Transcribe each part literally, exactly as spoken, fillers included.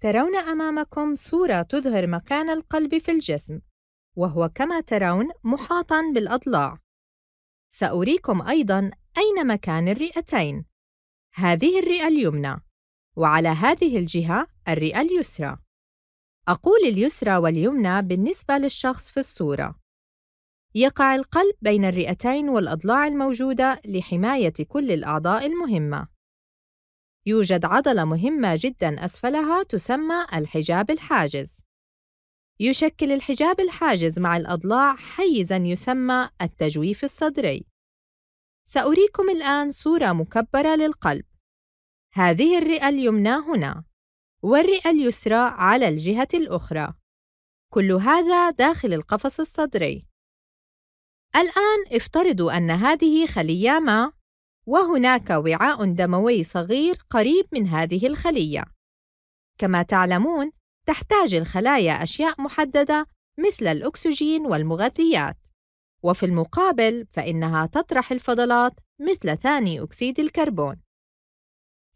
ترون أمامكم صورة تظهر مكان القلب في الجسم، وهو كما ترون محاطاً بالأضلاع. سأريكم أيضاً أين مكان الرئتين. هذه الرئة اليمنى، وعلى هذه الجهة الرئة اليسرى. أقول اليسرى واليمنى بالنسبة للشخص في الصورة. يقع القلب بين الرئتين والأضلاع الموجودة لحماية كل الأعضاء المهمة. يوجد عضلة مهمة جداً أسفلها تسمى الحجاب الحاجز. يشكل الحجاب الحاجز مع الأضلاع حيزاً يسمى التجويف الصدري. سأريكم الآن صورة مكبرة للقلب. هذه الرئة اليمنى هنا، والرئة اليسرى على الجهة الأخرى. كل هذا داخل القفص الصدري. الآن افترضوا أن هذه خلية ما، وهناك وعاء دموي صغير قريب من هذه الخلية. كما تعلمون، تحتاج الخلايا أشياء محددة مثل الأكسجين والمغذيات، وفي المقابل فإنها تطرح الفضلات مثل ثاني أكسيد الكربون.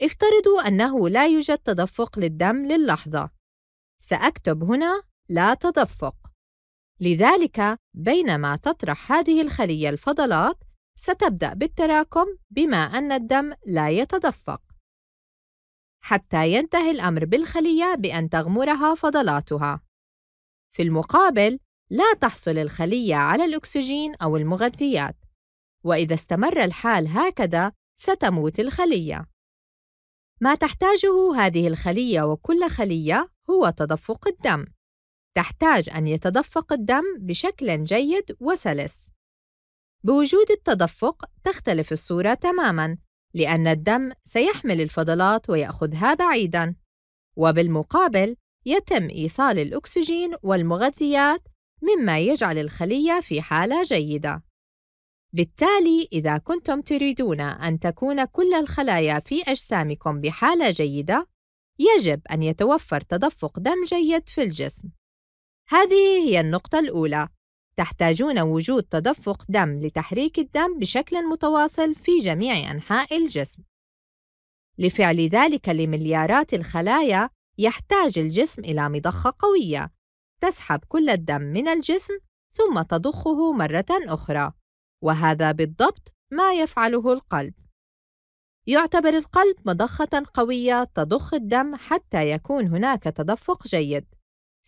افترضوا أنه لا يوجد تدفق للدم للحظة. سأكتب هنا لا تدفق. لذلك بينما تطرح هذه الخلية الفضلات، ستبدأ بالتراكم بما أن الدم لا يتدفق، حتى ينتهي الأمر بالخلية بأن تغمرها فضلاتها. في المقابل، لا تحصل الخلية على الأكسجين أو المغذيات، وإذا استمر الحال هكذا، ستموت الخلية. ما تحتاجه هذه الخلية وكل خلية هو تدفق الدم. تحتاج أن يتدفق الدم بشكل جيد وسلس. بوجود التدفق تختلف الصورة تماماً، لأن الدم سيحمل الفضلات ويأخذها بعيداً، وبالمقابل يتم إيصال الأكسجين والمغذيات مما يجعل الخلية في حالة جيدة. بالتالي إذا كنتم تريدون أن تكون كل الخلايا في أجسامكم بحالة جيدة، يجب أن يتوفر تدفق دم جيد في الجسم. هذه هي النقطة الأولى. تحتاجون وجود تدفق دم لتحريك الدم بشكل متواصل في جميع أنحاء الجسم. لفعل ذلك لمليارات الخلايا، يحتاج الجسم إلى مضخة قوية تسحب كل الدم من الجسم ثم تضخه مرة أخرى، وهذا بالضبط ما يفعله القلب. يعتبر القلب مضخة قوية تضخ الدم حتى يكون هناك تدفق جيد.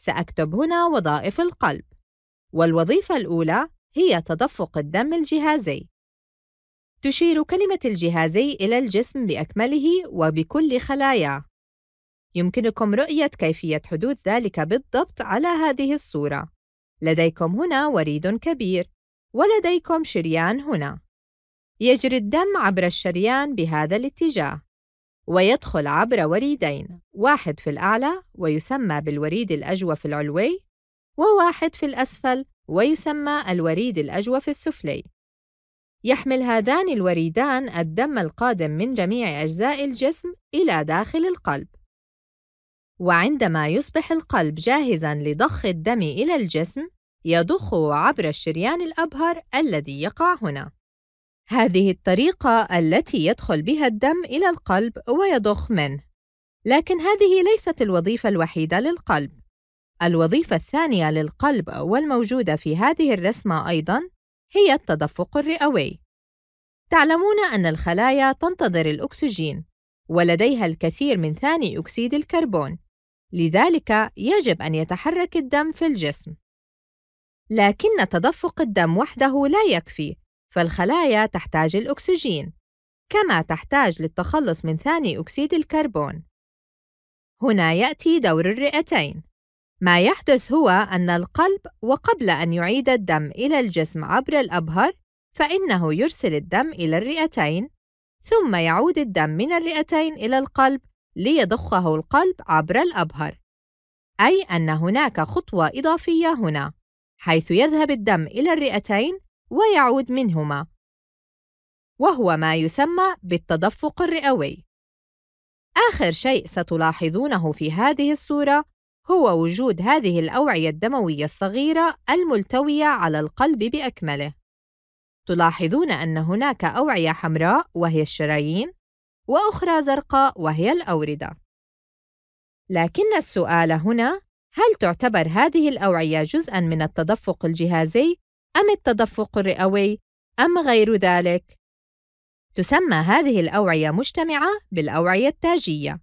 سأكتب هنا وظائف القلب، والوظيفة الأولى هي تدفق الدم الجهازي. تشير كلمة الجهازي إلى الجسم بأكمله وبكل خلاياه. يمكنكم رؤية كيفية حدوث ذلك بالضبط على هذه الصورة. لديكم هنا وريد كبير، ولديكم شريان هنا. يجري الدم عبر الشريان بهذا الاتجاه، ويدخل عبر وريدين، واحد في الأعلى ويسمى بالوريد الأجوف العلوي، وواحد في الأسفل ويسمى الوريد الأجوف السفلي. يحمل هذان الوريدان الدم القادم من جميع أجزاء الجسم إلى داخل القلب. وعندما يصبح القلب جاهزاً لضخ الدم إلى الجسم، يضخه عبر الشريان الأبهر الذي يقع هنا. هذه الطريقة التي يدخل بها الدم إلى القلب ويضخ منه. لكن هذه ليست الوظيفة الوحيدة للقلب. الوظيفة الثانية للقلب والموجودة في هذه الرسمة أيضاً هي التدفق الرئوي. تعلمون أن الخلايا تنتظر الأكسجين، ولديها الكثير من ثاني أكسيد الكربون، لذلك يجب أن يتحرك الدم في الجسم. لكن تدفق الدم وحده لا يكفي، فالخلايا تحتاج الأكسجين، كما تحتاج للتخلص من ثاني أكسيد الكربون. هنا يأتي دور الرئتين. ما يحدث هو أن القلب، وقبل أن يعيد الدم إلى الجسم عبر الأبهر، فإنه يرسل الدم إلى الرئتين، ثم يعود الدم من الرئتين إلى القلب ليضخه القلب عبر الأبهر. أي أن هناك خطوة إضافية هنا، حيث يذهب الدم إلى الرئتين ويعود منهما، وهو ما يسمى بالتدفق الرئوي. آخر شيء ستلاحظونه في هذه الصورة هو وجود هذه الأوعية الدموية الصغيرة الملتوية على القلب بأكمله. تلاحظون أن هناك أوعية حمراء وهي الشرايين، وأخرى زرقاء وهي الأوردة. لكن السؤال هنا: هل تعتبر هذه الأوعية جزءاً من التدفق الجهازي أم التدفق الرئوي أم غير ذلك؟ تسمى هذه الأوعية مجتمعة بالأوعية التاجية،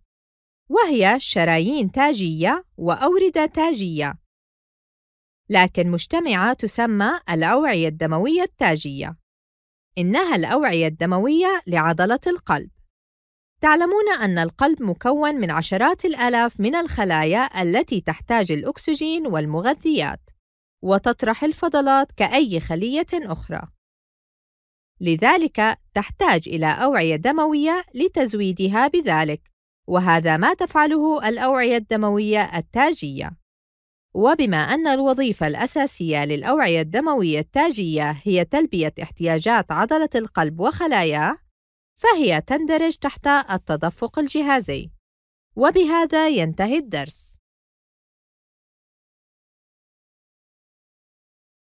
وهي شرايين تاجية وأوردة تاجية، لكن مجتمعة تسمى الأوعية الدموية التاجية. إنها الأوعية الدموية لعضلة القلب. تعلمون أن القلب مكون من عشرات الآلاف من الخلايا التي تحتاج الأكسجين والمغذيات، وتطرح الفضلات كأي خلية أخرى. لذلك تحتاج إلى أوعية دموية لتزويدها بذلك، وهذا ما تفعله الأوعية الدموية التاجية. وبما أن الوظيفة الأساسية للأوعية الدموية التاجية هي تلبية احتياجات عضلة القلب وخلاياه، فهي تندرج تحت التدفق الجهازي. وبهذا ينتهي الدرس.